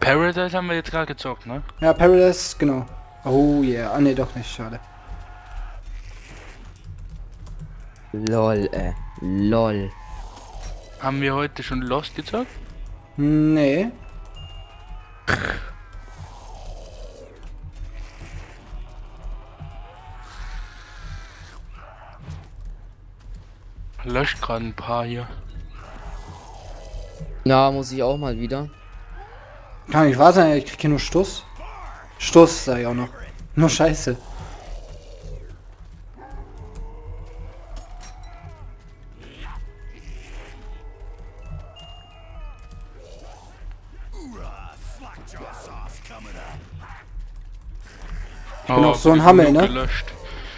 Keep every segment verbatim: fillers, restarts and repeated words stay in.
Paradise haben wir jetzt gerade gezockt, ne? Ja, Paradise, genau. Oh yeah, ah ne, doch nicht, schade. Lol, äh, lol. Haben wir heute schon Lost gezockt? Nee. Löscht gerade ein paar hier. Na, muss ich auch mal wieder. Kann nicht wahr sein, ich krieg hier nur Stuss. Stuss sag ich auch noch. Nur Scheiße. Ich bin oh, auch so ein Hammel, ne? Gelöscht.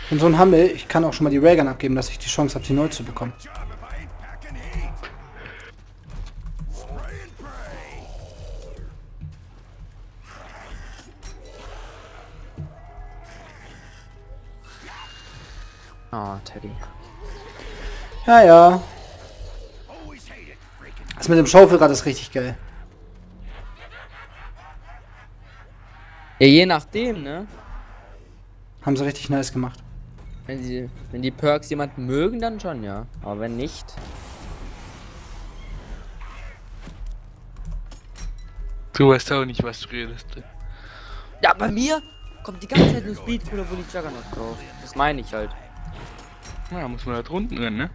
Ich bin so ein Hammel, ich kann auch schon mal die Raygun abgeben, dass ich die Chance habe, die neu zu bekommen. Oh, Teddy. Ja, ja. Das mit dem Schaufelrad ist richtig geil. Ja, je nachdem, ne? Haben sie richtig nice gemacht. Wenn die, wenn die Perks jemanden mögen, dann schon, ja. Aber wenn nicht... Du weißt auch nicht, was du redest. Ja, bei mir kommt die ganze Zeit nur Speed Cola, wo die Juggernaut drauf. Das meine ich halt. Na, ja, muss man da drunten rennen, ne?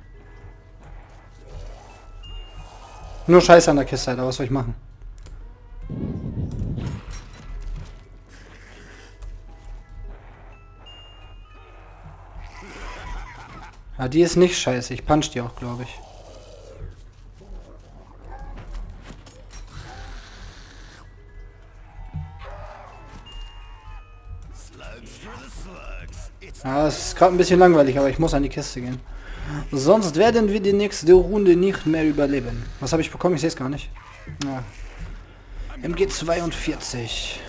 Nur Scheiße an der Kiste, Alter. Was soll ich machen? Ah, die ist nicht scheiße. Ich punch die auch, glaube ich. Ah, es ist gerade ein bisschen langweilig, aber ich muss an die Kiste gehen. Sonst werden wir die nächste Runde nicht mehr überleben. Was habe ich bekommen? Ich sehe es gar nicht. Ah. M G zweiundvierzig.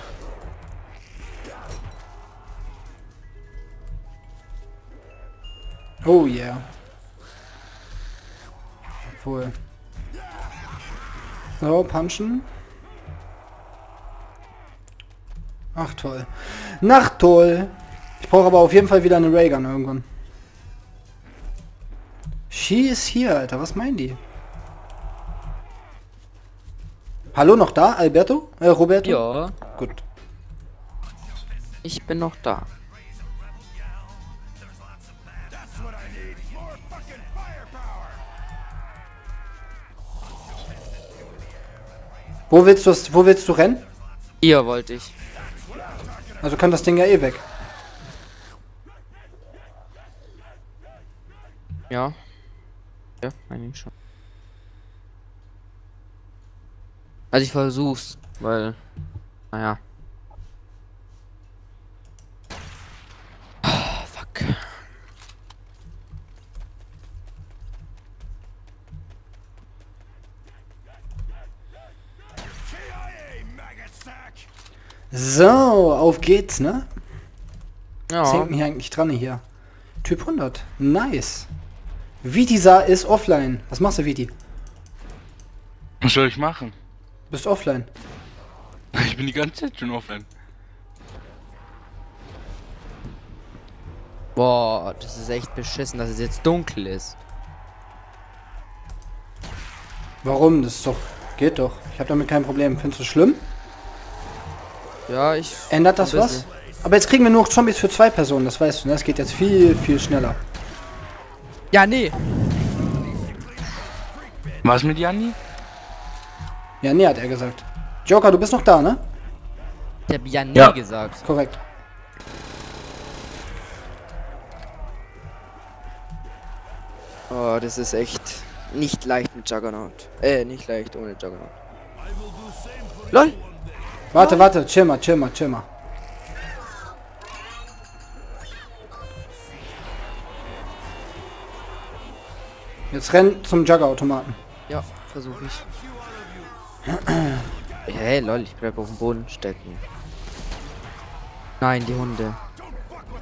Oh yeah. Obwohl. So, punchen. Ach toll. Nach toll. Ich brauche aber auf jeden Fall wieder eine Raygun irgendwann. She is here, Alter. Was meinen die? Hallo, noch da? Alberto? Äh, Roberto? Ja. Gut. Ich bin noch da. Wo willst du das, wo willst du rennen? Hier wollte ich. Also kann das Ding ja eh weg. Ja. Ja, meine ich schon. Also ich versuch's, weil... Naja. Ah, fuck. So, auf geht's, ne? Ja. Was hängt denn hier eigentlich dran hier? Typ hundert. Nice. Viti ist offline. Was machst du, Viti? Was soll ich machen? Bist offline. Ich bin die ganze Zeit schon offline. Boah, das ist echt beschissen, dass es jetzt dunkel ist. Warum? Das ist doch... Geht doch. Ich habe damit kein Problem. Findest du schlimm? Ja, ich... Ändert das was? Aber jetzt kriegen wir nur noch Zombies für zwei Personen, das weißt du, ne? Das geht jetzt viel, viel schneller. Janni! Was mit Janni? Janni hat er gesagt. Joker, du bist noch da, ne? Ich hab Janni ja gesagt. Korrekt. Oh, das ist echt nicht leicht mit Juggernaut. Äh, nicht leicht ohne Juggernaut. LOL! Warte, warte, chill mal, chill mal, chill mal. Jetzt renn zum Juggerautomaten. Ja, versuche ich. Hey, lol, ich bleib auf dem Boden stecken. Nein, die Hunde.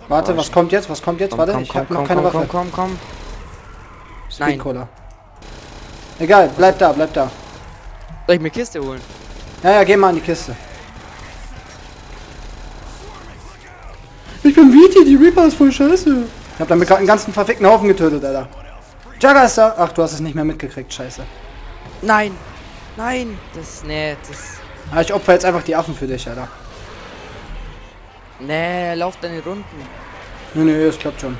Warte, oh, was kommt jetzt? Was kommt jetzt? Komm, warte, komm, ich komm, hab komm, noch keine komm, Waffe. Komm, komm, komm, komm. Speed Cola. Egal, bleib da, bleib da. Soll ich mir Kiste holen? Ja, ja, geh mal an die Kiste. Ich bin Viti, die Reaper ist voll scheiße. Ich hab damit gerade einen ganzen verfickten Haufen getötet, Alter. Jugger ist da. Ach, du hast es nicht mehr mitgekriegt, scheiße. Nein. Nein. Das, nee, das... Aber ich opfer jetzt einfach die Affen für dich, Alter. Nee, lauf deine Runden. Nee, nee, das klappt schon.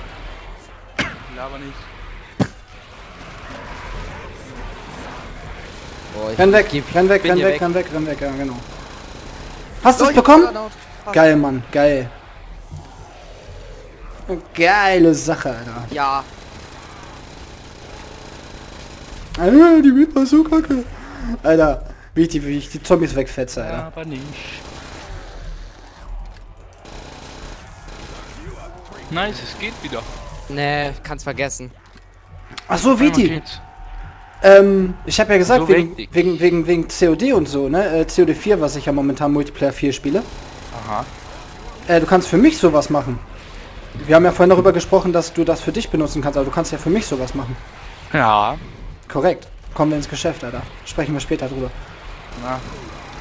Laber nicht. Oh, renn weg, gib, renn weg, renn weg, weg, renn weg, renn weg, ja genau. Hast du es bekommen? Geil, Mann, geil. Geile Sache, Alter. Ja. Alter, die Witz war so kacke. Alter, wie ich die, wie ich die Zombies wegfetze, Alter. Ja, aber nicht. Nice, es geht wieder. Nee, kann's vergessen. Ach so, Viti. Ähm, ich habe ja gesagt, so wegen, wegen, wegen, wegen C O D und so, ne? Äh, C O D vier, was ich ja momentan Multiplayer vier spiele. Aha. Äh, du kannst für mich sowas machen. Wir haben ja vorhin darüber gesprochen, dass du das für dich benutzen kannst, aber du kannst ja für mich sowas machen. Ja. Korrekt. Kommen wir ins Geschäft, Alter. Sprechen wir später drüber. Na.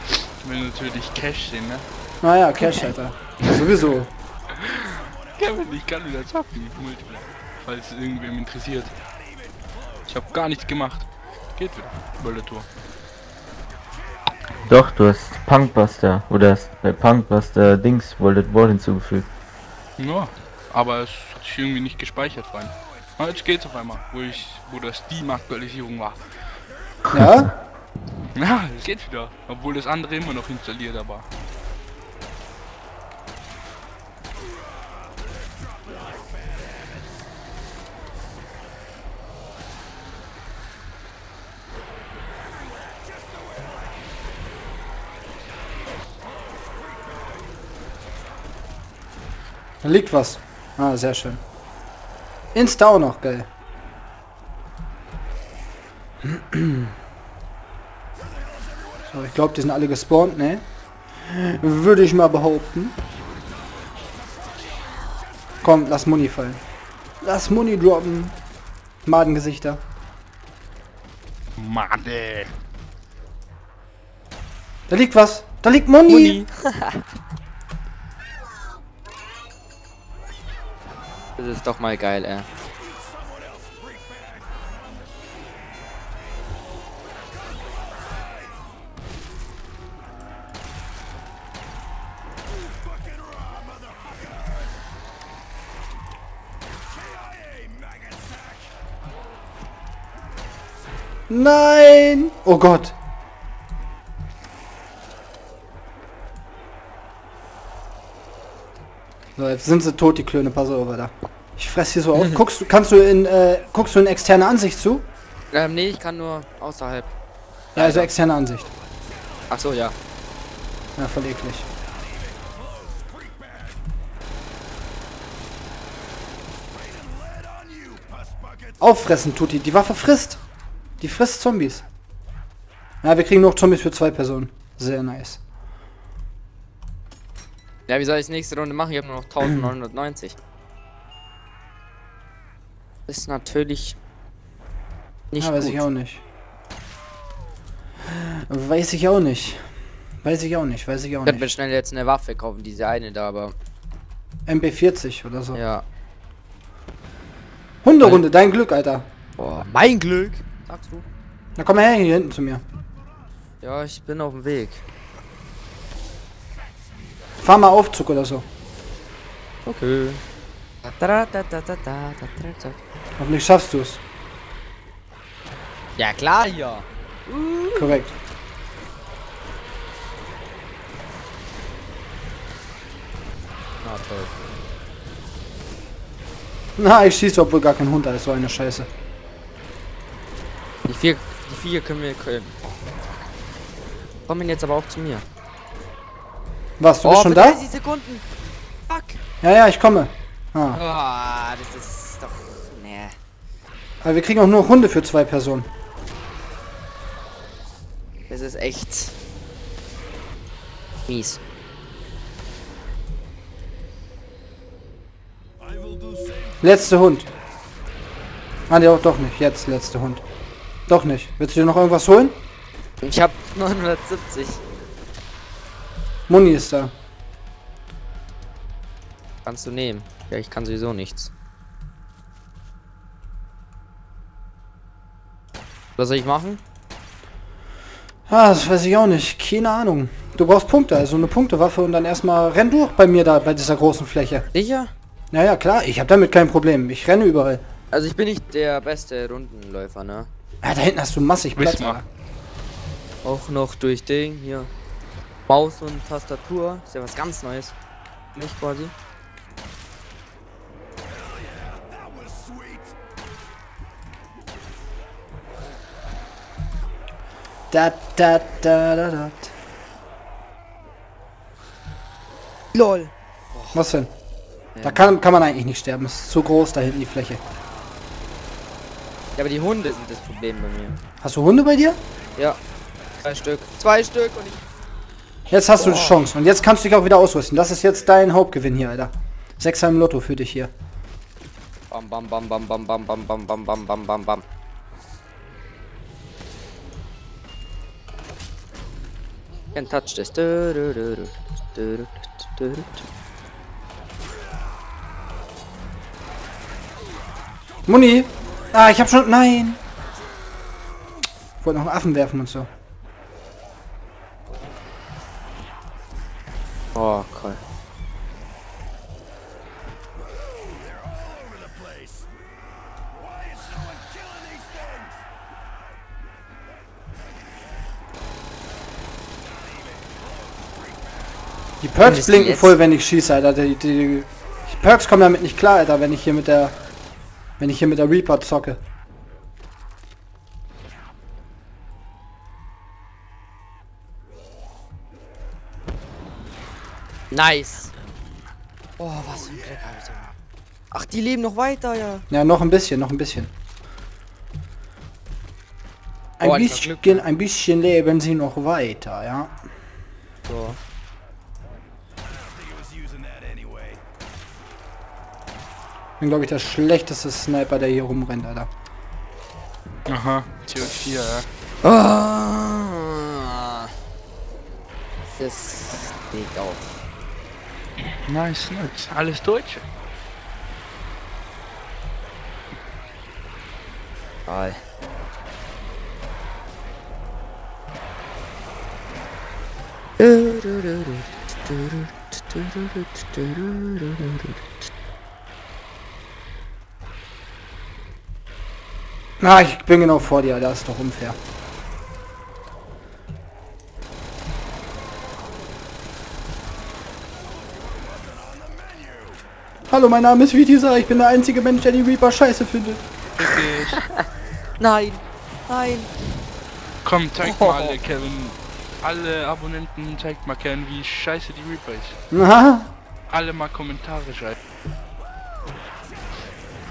Ich will natürlich Cash sehen, ne? Naja, Cash, Alter. Sowieso. Kevin, ich kann wieder zappen, Multiplayer. Falls irgendwem interessiert. Ich hab gar nichts gemacht. Geht wieder. World at War. Doch, du hast Punkbuster oder bei Punkbuster Dings World at War hinzugefügt. Ja, aber es hat sich irgendwie nicht gespeichert rein. Aber jetzt geht's auf einmal, wo ich, wo das Steam-Aktualisierung war. Ja? Ja, es geht wieder. Obwohl das andere immer noch installiert war. Da liegt was. Ah, sehr schön. Insta auch noch, geil. So, ich glaube, die sind alle gespawnt, ne? Würde ich mal behaupten. Komm, lass Muni fallen. Lass Muni droppen. Madengesichter. Made. Da liegt was. Da liegt Muni. Muni. Das ist doch mal geil, ey. Nein! Oh Gott! So, jetzt sind sie tot, die Klöne, pass auf, da. Ich fress hier so auf. Guckst du, kannst du in, äh, guckst du in externe Ansicht zu? Ähm, nee, ich kann nur außerhalb. Ja, also externe Ansicht. Ach so, ja. Ja, voll eklig. Auffressen tut die, die Waffe frisst. Die frisst Zombies. Ja, wir kriegen noch Zombies für zwei Personen. Sehr nice. Ja, wie soll ich nächste Runde machen? Ich habe nur noch neunzehnhundertneunzig. Ist natürlich nicht ja, weiß gut. Ich auch nicht. Weiß ich auch nicht. Weiß ich auch nicht, weiß ich auch ich nicht. Ich werde schnell jetzt eine Waffe kaufen, diese eine da, aber... M P vierzig oder so. Ja. Hunderunde, dein Glück, Alter. Boah, mein Glück? Sagst du? Na komm her, hier hinten zu mir. Ja, ich bin auf dem Weg. Fahr mal Aufzug oder so. Okay. Hoffentlich schaffst du es. Ja klar, ja. Uh. Korrekt. Na toll. Na, ich schieße, obwohl gar kein Hund da ist, so eine Scheiße. Die vier, die vier können wir killen. Kommen jetzt aber auch zu mir. Was, du oh, bist schon da? dreißig Sekunden. Fuck. Ja, ja, ich komme. Ah. Oh, das ist doch... Nee. Aber wir kriegen auch nur Hunde für zwei Personen. Das ist echt... mies. Letzter Hund. Ah, nee, doch nicht. Jetzt, letzter Hund. Doch nicht. Willst du dir noch irgendwas holen? Ich hab neunhundertsiebzig. Muni ist da. Kannst du nehmen? Ja, ich kann sowieso nichts. Was soll ich machen? Ah, das weiß ich auch nicht. Keine Ahnung. Du brauchst Punkte, also eine Punktewaffe und dann erstmal renn durch bei mir da, bei dieser großen Fläche. Sicher? Naja, klar, ich habe damit kein Problem. Ich renne überall. Also ich bin nicht der beste Rundenläufer, ne? Ah, da hinten hast du massig Platz. Auch noch durch Ding hier. Maus und Tastatur. Ist ja was ganz Neues. Nicht quasi. Da, da, da, da, da. Lol. Was denn? Da kann, kann man eigentlich nicht sterben. Es ist zu groß da hinten die Fläche. Ja, aber die Hunde sind das Problem bei mir. Hast du Hunde bei dir? Ja. Zwei Stück. Zwei Stück und ich... Jetzt hast Boah. du die Chance. Und jetzt kannst du dich auch wieder ausrüsten. Das ist jetzt dein Hauptgewinn hier, Alter. Sechser im Lotto für dich hier. Bam, bam, bam, bam, bam, bam, bam, bam, bam, bam, bam, bam, bam. Ein Touch das. Muni! Ah, ich hab schon... Nein! Ich wollte noch einen Affen werfen und so. Oh, cool. Die Perks blinken voll, wenn ich schieße, Alter. Die, die, die Perks kommen damit nicht klar, Alter, wenn ich hier mit der... Wenn ich hier mit der Reaper zocke. Nice. Oh, was für ein Glück, Alter. Ach, die leben noch weiter, ja. Ja, noch ein bisschen, noch ein bisschen. Ein oh, bisschen, ein bisschen leben sie noch weiter, ja. So. Ich bin, glaube ich, der schlechteste Sniper, der hier rumrennt, Alter. Aha, Tier vier, ja. Ah. Das geht auf. Nice, nice. Alles Deutsche. Geil. Na, ah, ich bin genau vor dir, das ist doch unfair. Hallo, mein Name ist Viti, ich bin der einzige Mensch, der die Reaper scheiße findet. Nein, nein. Komm, zeigt oh. mal alle, Kevin. Alle Abonnenten, zeigt mal, Kevin, wie scheiße die Reaper ist. Na? Alle mal Kommentare schreiben.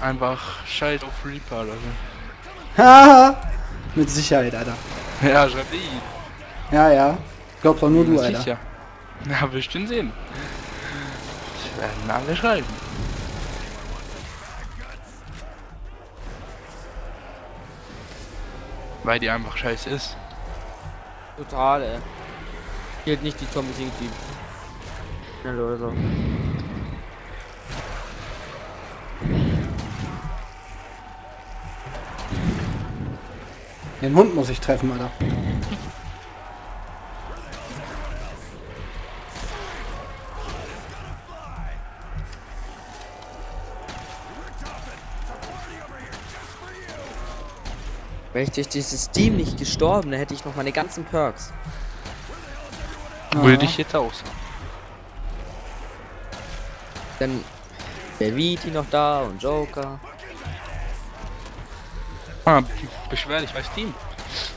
Einfach scheiß auf Reaper oder so. Haha! Mit Sicherheit, Alter. Ja, schreib die. Ja, ja. Glaub doch nur du, Alter. Sicher. Na, bestimmt sehen. Das werden alle schreiben. Weil die einfach scheiße ist. Total, ey. Hier nicht die Zombies irgendwie schnell oder so. Den Hund muss ich treffen, Alter. Wäre ich durch dieses Team nicht gestorben, dann hätte ich noch meine ganzen Perks. Würde ich jetzt aus. Dann der Viti noch da und Joker. Ah, beschwer dich, weiß Team.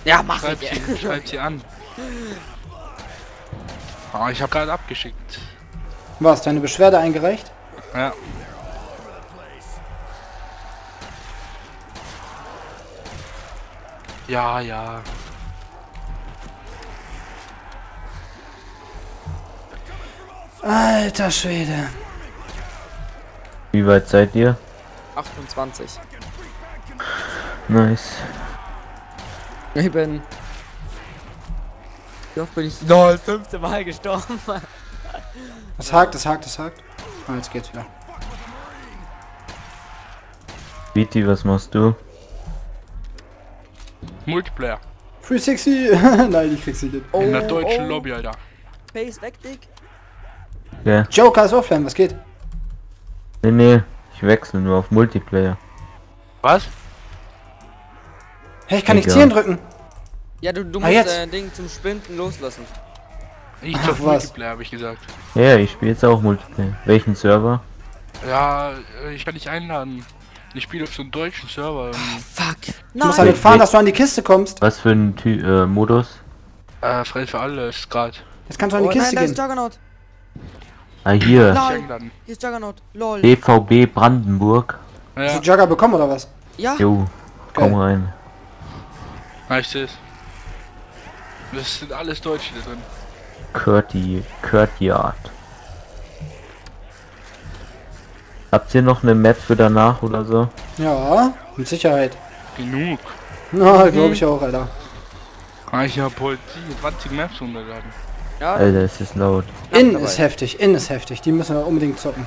Ja, mach schreib ich. Sie, schreib sie an. Ah, ich habe gerade abgeschickt. Was, deine Beschwerde eingereicht? Ja. Ja, ja. Alter Schwede. Wie weit seid ihr? achtundzwanzig. Nice. Ich bin... Ich hoffe, bin ich... No, fünfte Mal gestorben. Es hakt, es hakt, es hakt. Ah, jetzt geht's wieder. Viti, was machst du? Multiplayer. dreihundertsechzig! Nein, ich krieg's nicht. Oh, in der deutschen oh. Lobby, Alter. Base veKtik. Ja. Joker ist offline, was geht? Nee, nee, ich wechsle nur auf Multiplayer. Was? Hey, ich kann nicht zehn drücken. Ja, du, du ah, musst dein äh, Ding zum Sprinten loslassen. Ich auf Multiplayer, habe ich gesagt. Ja, ich spiele jetzt auch Multiplayer. Welchen Server? Ja, ich kann dich einladen. Ich spiele auf so einen deutschen Server. Oh, fuck. Du Nein. musst damit fahren, dass du an die Kiste kommst. Was für ein Ty äh, Modus? Äh, frei für alle ist gerade. Jetzt kannst du an die oh, Kiste nein, gehen. Da ist Juggernaut. Ah, hier. Lol. Hier ist Juggernaut. Lol. B V B Brandenburg. Ja. Hast du Jugger bekommen oder was? Ja. Jo, komm okay. rein. Ah, ich seh's. Das sind alles Deutsche da drin. Curti, Curtyard. Habt ihr noch eine Map für danach oder so? Ja, mit Sicherheit. Genug. Na, no, glaube ich auch, Alter. Ah, ich hab heute zwanzig Maps runtergeladen. Ja. Alter, es ist laut. In ja, ist heftig, in ist heftig. Die müssen wir unbedingt zocken.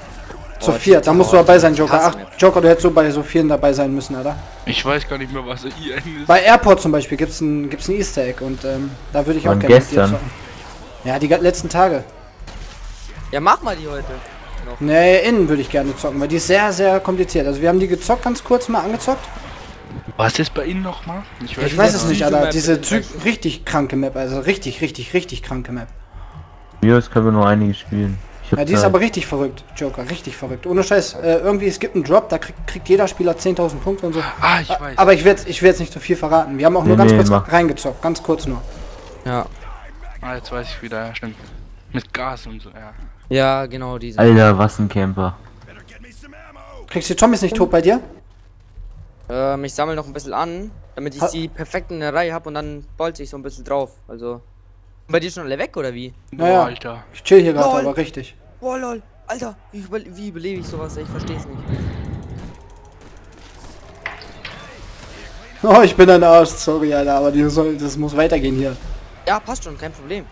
Zu vier, da musst du dabei sein, Joker. Ach, Joker, du hättest so bei so vielen dabei sein müssen, Alter. Ich weiß gar nicht mehr, was I N ist. Bei Airport zum Beispiel gibt's ein, gibt's ein Easter Egg und ähm, da würde ich auch gerne mit dir zocken. Ja, die letzten Tage. Ja, mach mal die heute. Noch. Nee, innen würde ich gerne zocken, weil die ist sehr, sehr kompliziert. Also wir haben die gezockt, ganz kurz mal angezockt. Was ist bei Ihnen nochmal? Ich weiß, ich weiß es nicht, Alter. Diese richtig kranke Map, also richtig, richtig, richtig kranke Map. Ja, das können wir nur einige spielen. Ja, die ist aber richtig verrückt, Joker, richtig verrückt. Ohne Scheiß, äh, irgendwie, es gibt einen Drop, da krieg, kriegt jeder Spieler zehntausend Punkte und so. Ah, ich weiß. Aber ich werde ich werd jetzt nicht so viel verraten. Wir haben auch nee, nur ganz nee, kurz mach. reingezockt, ganz kurz nur. Ja. Ah, jetzt weiß ich wieder, ja, stimmt. Mit Gas und so, ja. Ja, genau diese. Alter, was ein Camper. Kriegst du die Zombies nicht tot bei dir? Ähm, ich sammle noch ein bisschen an, damit ich ha die perfekten in der Reihe habe und dann bolze ich so ein bisschen drauf, also... Bei dir schon alle weg oder wie? Naja, Alter. Ich chill hier gerade, aber richtig. Boah, lol. Alter, wie, überle wie überlebe ich sowas? Ich versteh's nicht. Oh, ich bin ein Arsch, sorry, Alter, aber die soll, das muss weitergehen hier. Ja, passt schon, kein Problem.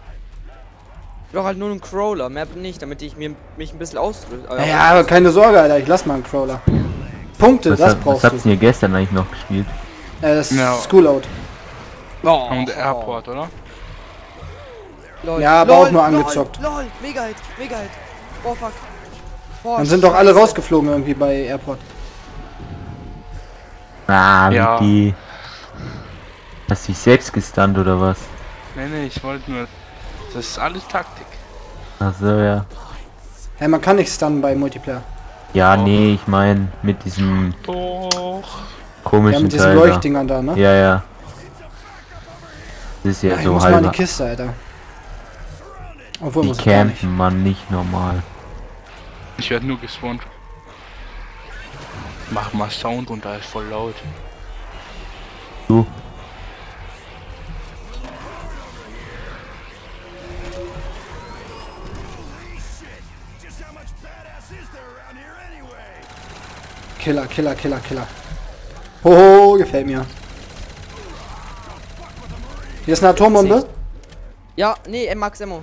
Ich brauch halt nur einen Crawler, mehr nicht, damit ich mir mich ein bisschen ausdrücke. Ja, naja, aber keine Sorge, Alter, ich lass mal einen Crawler. Punkte, was das hat, brauchst was du. Was habt ihr gestern eigentlich noch gespielt? Äh, das no. ist Schoolout. Oh, und der Airport, oder? Lol. Ja, aber lol, auch nur angezockt. Lol, lol, mega Hit, mega Hit. Oh fuck. Boah, dann sind doch alle rausgeflogen irgendwie bei Airport. Ah, ja. Viti. Hast du dich selbst gestunt oder was? Nee, nee, ich wollte nur... Das ist alles Taktik. Ach so, ja. Hey, man kann nicht stunnen bei Multiplayer. Ja, oh. nee, ich meine mit diesem... Oh. Komischen ja, mit diesen Teil, Leuchtdingern da, ne? Ja, ja. Das ist ja, ja so halb. Ich muss mal in die Kiste, Alter. Obwohl, die campen, nicht. Mann, nicht normal. Ich werde nur gespawnt. Mach mal Sound runter, ist voll laut. Du. Killer, Killer, Killer, Killer. Hoho, gefällt mir. Hier ist eine Atombombe. Ja, nee, Max Emmo.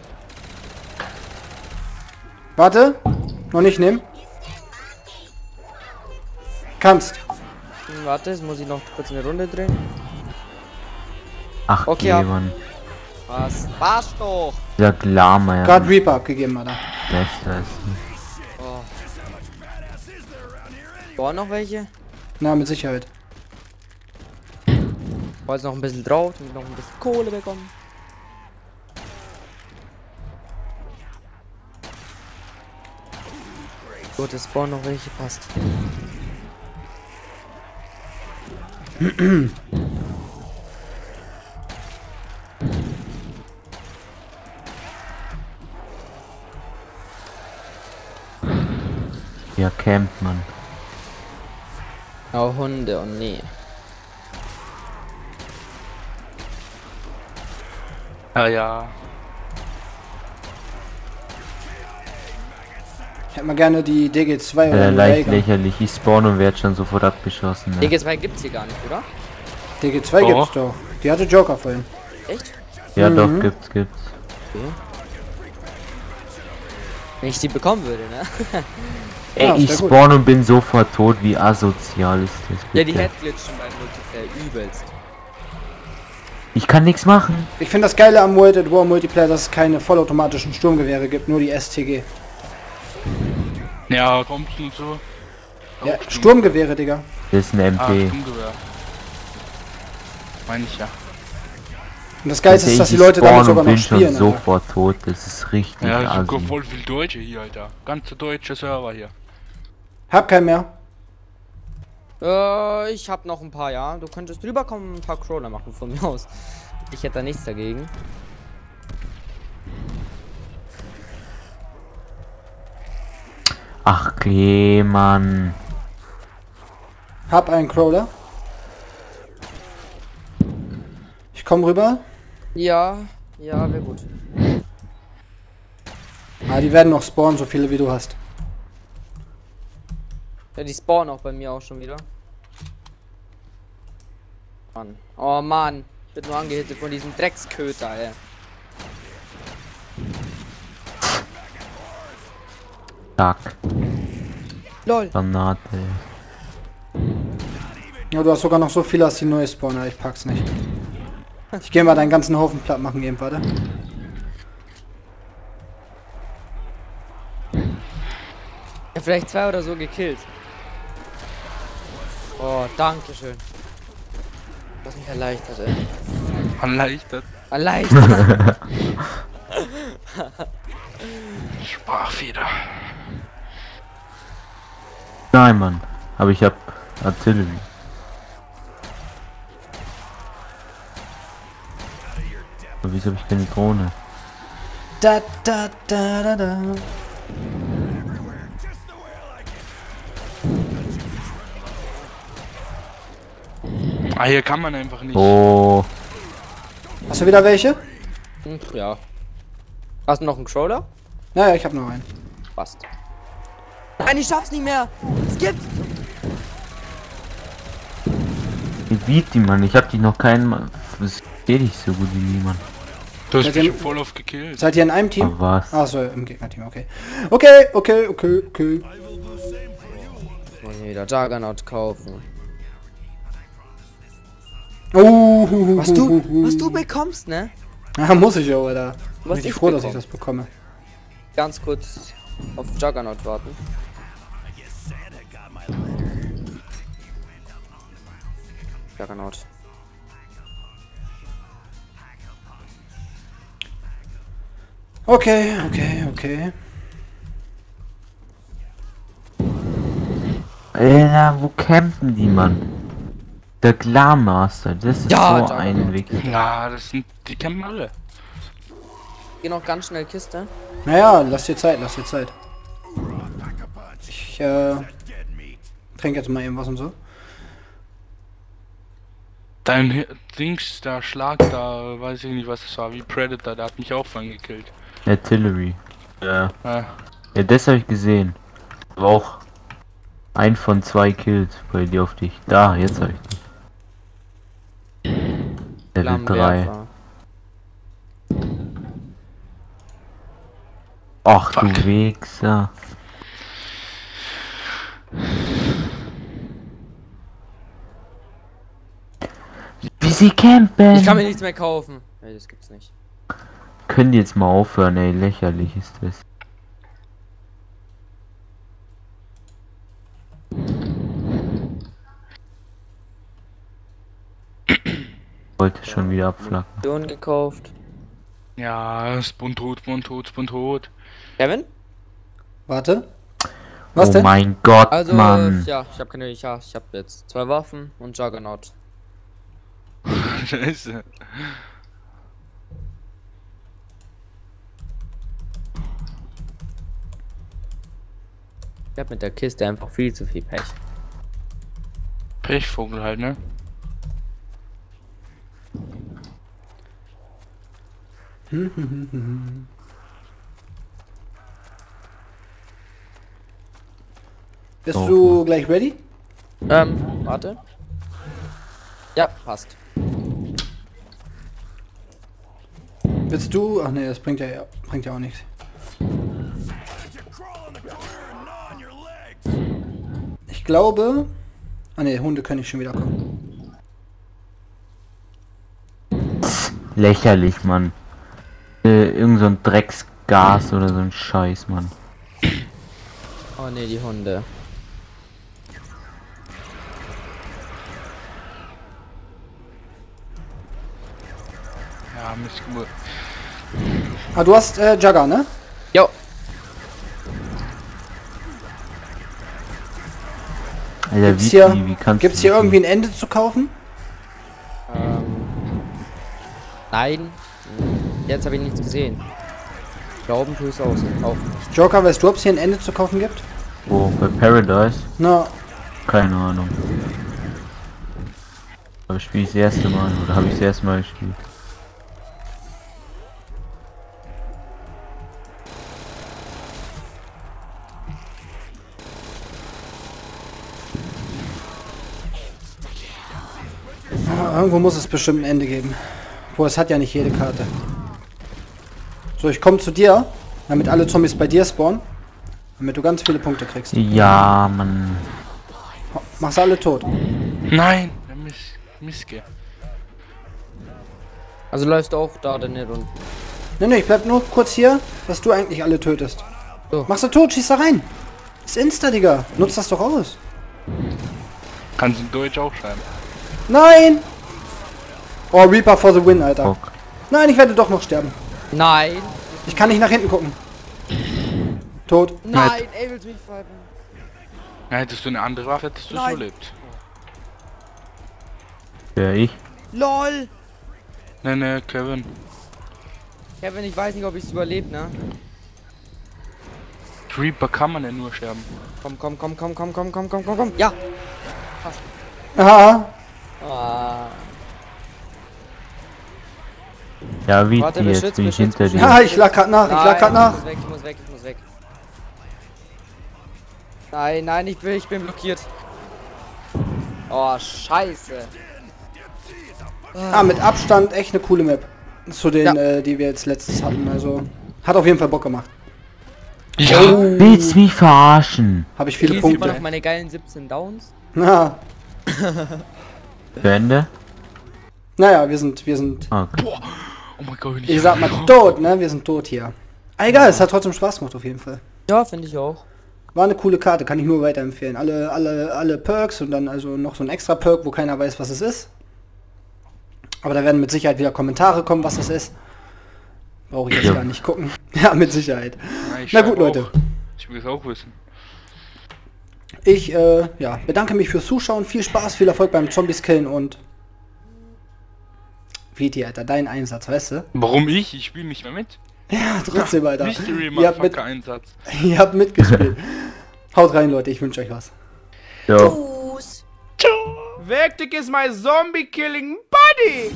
Warte, noch nicht nehmen. Kannst. Warte, jetzt muss ich noch kurz eine Runde drehen. Ach, okay, Mann. Was? War's doch! Ja, klar, Mann. Gerade Reaper abgegeben, Alter. Besser ist nicht. Oh. Boah, noch welche? Na, mit Sicherheit. Ich war jetzt noch ein bisschen drauf, damit ich noch ein bisschen Kohle bekommen. Gut, es bauen noch welche, passt. Ja, campt man. Auch Hunde und nee. Ah ja. Ich hätte mal gerne die D G zwei oder äh, leicht Raygun. Lächerlich, ich spawn und werde schon sofort abgeschossen. Ne? D G zwei gibt's hier gar nicht, oder? D G zwei oh. gibt's doch. Die hatte Joker vorhin. Echt? Ja, mhm. doch, gibt's, gibt's. Okay. Wenn ich die bekommen würde, ne? Ey, ja, ich spawn gut und bin sofort tot, wie asozial ist das bitte. Ja, die Headglitschen bei Multiplayer übelst. Ich kann nichts machen. Ich finde das Geile am World at War Multiplayer, dass es keine vollautomatischen Sturmgewehre gibt, nur die S T G. Ja, Rumpfen und so. Ja, Sturmgewehre, Digga. Das ist ein M P. Ah, Sturmgewehr. Meine ich ja. Und das Geilste ist, dass die Leute damit sogar noch spielen. Ich bin schon sofort tot, das ist richtig. Ja, sogar voll viel Deutsche hier, Alter. Ganze deutsche Server hier. Hab keinen mehr. Äh, ich hab noch ein paar, ja. Du könntest rüberkommen und ein paar Crawler machen von mir aus. Ich hätte da nichts dagegen. Ach, Klemann. Hab einen Crawler. Ich komm rüber. Ja, ja, wäre gut. Ah, die werden noch spawnen, so viele wie du hast. Ja, die spawnen auch bei mir auch schon wieder. Mann. Oh Mann, ich bin nur angehittet von diesem Drecksköter, ey. Zack. Lol. Granate. Ja, du hast sogar noch so viele als die neue Spawner, ich pack's nicht. Ich geh mal deinen ganzen Haufen platt machen eben, warte. Ja, vielleicht zwei oder so gekillt. Oh, danke schön. Du hast mich erleichtert, ey. Erleichtert? Erleichtert. Sprachfeder. Nein, Mann. Aber ich hab Artillerie. Aber wieso habe ich keine Drohne? Da, da, da, da, da. Ah, hier kann man einfach nicht. Oh. Hast du wieder welche? Hm, ja. Hast du noch einen Crawler? Naja, ich habe noch einen. Passt. Nein, ich schaff's nicht mehr. Es gibt's. Wie Viti, Mann. Ich hab dich noch keinen. Mann. Das geht nicht so gut wie niemand. Du hast mich voll auf gekillt. Seid ihr in einem Team? Oh, was? Achso, im Gegnerteam, okay. Okay, okay, okay, okay. Ich muss wieder Juggernaut kaufen. Oh, was du, was du bekommst, ne? Ja, muss ich auch, Alter. Was bin ich froh, bekomme, dass ich das bekomme. Ganz kurz auf Juggernaut warten. Juggernaut. Okay, okay, okay. Alter, wo campen die, Mann? Der Glarmaster, das ist ja, so ein Weg. Ja, das sind, die campen alle. Geh noch ganz schnell Kiste. Naja, lass dir Zeit, lass dir Zeit. Ich, äh, trink jetzt mal eben was und so. Dein Dings, da Schlag, da weiß ich nicht, was das war, wie Predator, der hat mich auch vorhin gekillt. Artillery. Ja. Ja, ja, das habe ich gesehen. War auch ein von zwei Kills bei dir auf dich. Da, jetzt habe ich dich. Level drei. Ach du Wichser. Wie sie campen! Ich kann mir nichts mehr kaufen. Nee, das gibt's nicht. Können die jetzt mal aufhören, ey, lächerlich ist das. Ich wollte schon wieder abflacken. Munition gekauft. Ja, Spun tot, Spun tot, Spun tot. Kevin? Warte. Was oh denn? Mein Gott, also, Mann. Äh, ja, ich hab keine, ja, ich hab jetzt zwei Waffen und Juggernaut. Scheiße. Ich hab mit der Kiste einfach viel zu viel Pech. Pechvogel halt, ne? Bist oh. du gleich ready? Ähm, warte. Ja, passt. Willst du? Ach ne, das bringt ja, bringt ja auch nichts. Ich glaube... Ah ne, Hunde können nicht schon wieder kommen. Lächerlich, Mann. Äh, irgend so ein Drecksgas oder so ein Scheiß, Mann. Oh ne, die Hunde. Ja, Mist. Ah, du hast äh, Jugger, ne? Jo. Alter, gibt's, Viti, hier, wie kannst gibt's hier wissen? Irgendwie ein Ende zu kaufen? Ähm, nein. Jetzt habe ich nichts gesehen. Glauben tue ich es auch nicht. Joker, weißt du, ob es hier ein Ende zu kaufen gibt? Wo? Bei Paradise? Na. Keine Ahnung. Aber spiele ich das erste Mal oder habe ich das erste Mal gespielt? Irgendwo muss es bestimmt ein Ende geben. Wo es hat ja nicht jede Karte. So, ich komme zu dir, damit alle Zombies bei dir spawnen. Damit du ganz viele Punkte kriegst. Ja, Mann. Mach's alle tot. Nein, Mist, Mistke. Also läufst du auch da denn nicht runter? Ne, ne, ich bleib nur kurz hier, dass du eigentlich alle tötest. So. Machst du tot, schieß da rein. Ist Insta, Digga. Nutzt das doch aus. Kannst du in Deutsch auch schreiben. Nein! Oh, Reaper for the win, Alter. Fuck. Nein, ich werde doch noch sterben. Nein. Ich kann nicht nach hinten gucken. Tot. Nein, er will mich fighten. Hättest du eine andere Waffe, hättest du es überlebt. Ja, ich. LOL! Ne, ne, Kevin. Kevin, ich weiß nicht, ob ich es überlebt, ne? Reaper kann man denn nur sterben. Komm, komm, komm, komm, komm, komm, komm, komm, komm, komm. Ja! Passt. Aha. Ah. Ja, wie Warte, jetzt beschütz, bin ich beschütz, hinter dir. Ja, ich lag grad nach, nein, ich lag grad nach. Ich muss weg, ich muss weg, ich muss weg. Nein, nein, ich bin, ich bin blockiert. Oh, scheiße. Ah, mit Abstand echt eine coole Map. Zu denen, ja. äh, die wir jetzt letztes hatten, also... Hat auf jeden Fall Bock gemacht. Ja. Oh. Willst mich verarschen? Habe ich viele Punkte. Ich immer noch meine geilen siebzehn Downs. Na. Ende? Naja, wir sind, wir sind... Okay. Boah. Oh mein Gott, ich, ich sag mal tot, ne? Wir sind tot hier. Ah, egal, ja. Es hat trotzdem Spaß gemacht auf jeden Fall. Ja, finde ich auch. War eine coole Karte, kann ich nur weiterempfehlen. Alle, alle, alle Perks und dann also noch so ein extra Perk, wo keiner weiß, was es ist. Aber da werden mit Sicherheit wieder Kommentare kommen, was das ist. Brauche ich jetzt ja. gar nicht gucken. Ja, mit Sicherheit. Na, Na gut, Leute. Auch. Ich will es auch wissen. Ich äh, ja, bedanke mich fürs Zuschauen, viel Spaß, viel Erfolg beim Zombies killen und Viti, Alter, dein Einsatz, weißt du? Warum ich? Ich spiele nicht mehr mit. Ja, trotzdem, Alter. Mystery, ihr habt mit Einsatz. Ihr habt mitgespielt. Haut rein, Leute, ich wünsche euch was. Tschüss. Tschüss. veKtik is my zombie killing buddy.